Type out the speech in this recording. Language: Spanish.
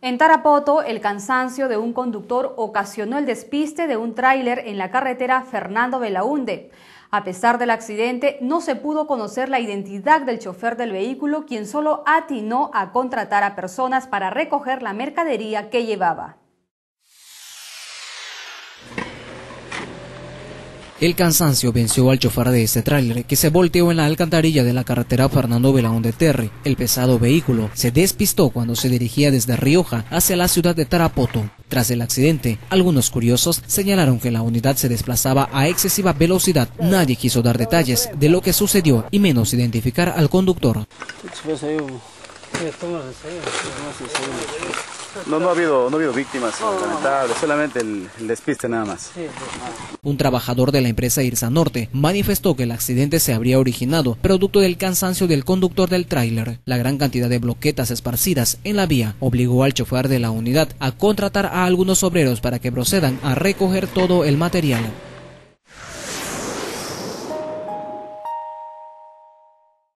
En Tarapoto, el cansancio de un conductor ocasionó el despiste de un tráiler en la carretera Fernando Belaúnde. A pesar del accidente, no se pudo conocer la identidad del chofer del vehículo, quien solo atinó a contratar a personas para recoger la mercadería que llevaba. El cansancio venció al chofer de este tráiler, que se volteó en la alcantarilla de la carretera Fernando Belaúnde Terry. El pesado vehículo se despistó cuando se dirigía desde Rioja hacia la ciudad de Tarapoto. Tras el accidente, algunos curiosos señalaron que la unidad se desplazaba a excesiva velocidad. Nadie quiso dar detalles de lo que sucedió y menos identificar al conductor. No ha habido víctimas lamentables, solamente el despiste nada más. Un trabajador de la empresa Irsa Norte manifestó que el accidente se habría originado producto del cansancio del conductor del tráiler. La gran cantidad de bloquetas esparcidas en la vía obligó al chofer de la unidad a contratar a algunos obreros para que procedan a recoger todo el material.